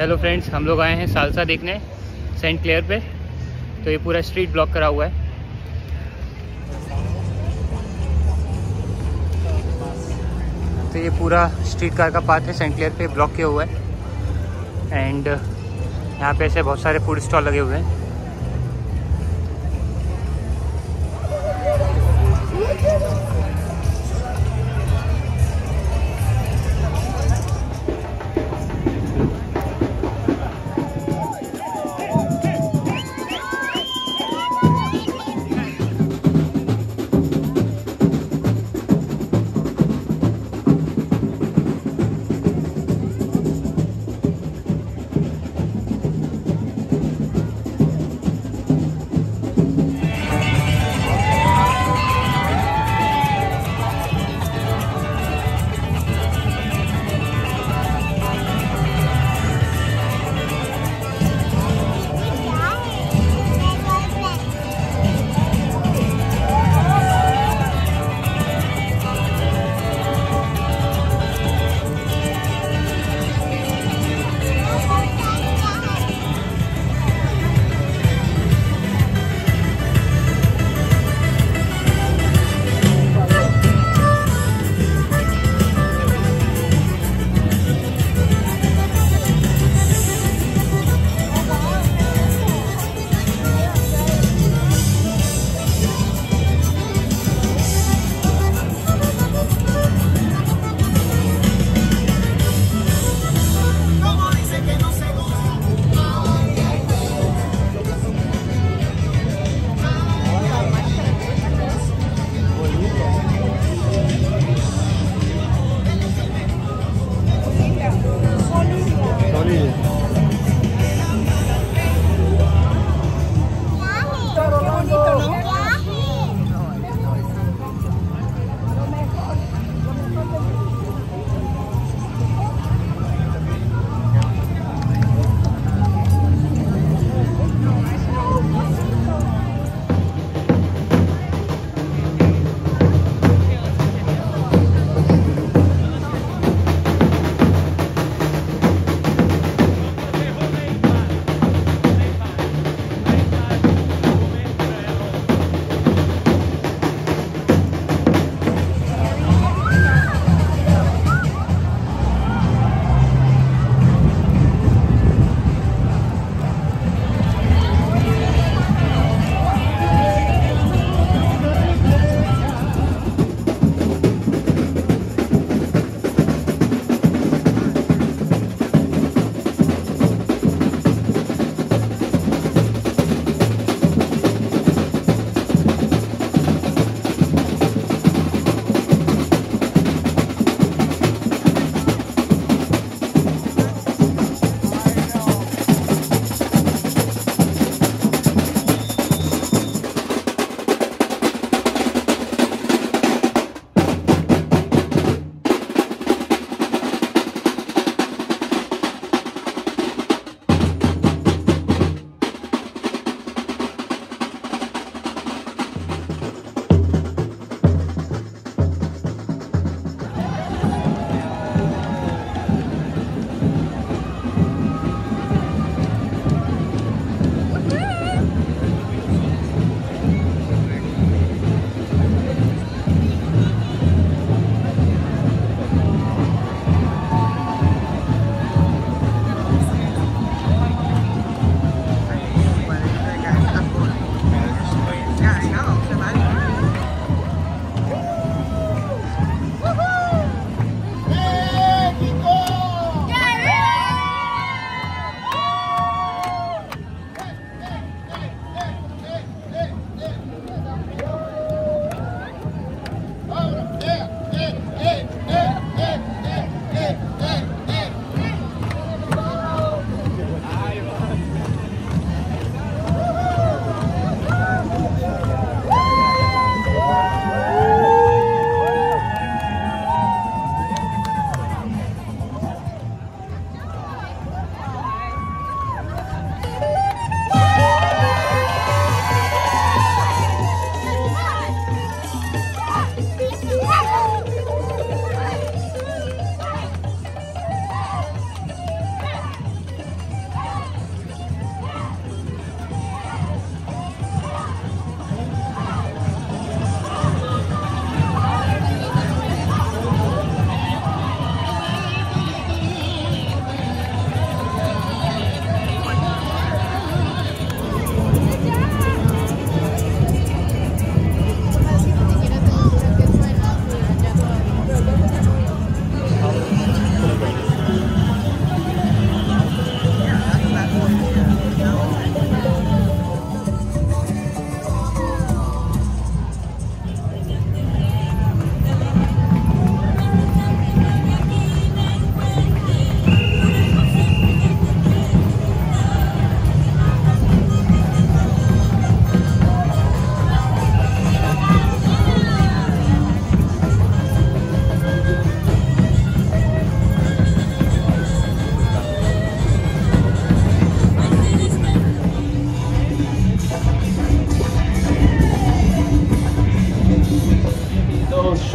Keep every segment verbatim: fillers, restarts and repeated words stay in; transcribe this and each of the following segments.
Hello friends, हम लोग आए हैं सालसा देखने सेंट क्लेयर पे। तो ये पूरा स्ट्रीट ब्लॉक करा हुआ है। तो ये पूरा स्ट्रीट कार का पाथ है सेंट क्लेयर पे, ब्लॉक किया हुआ है। एंड यहाँ पे ऐसे बहुत सारे फूड स्टॉल लगे हुए हैं।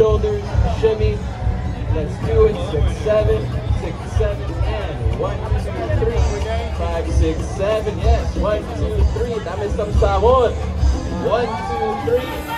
shoulders, shimmy. Let's do it. Six, seven, six, seven, and one, two, three, five, six, seven. Yes, one, two, three. Dame some sabor. One, two, three.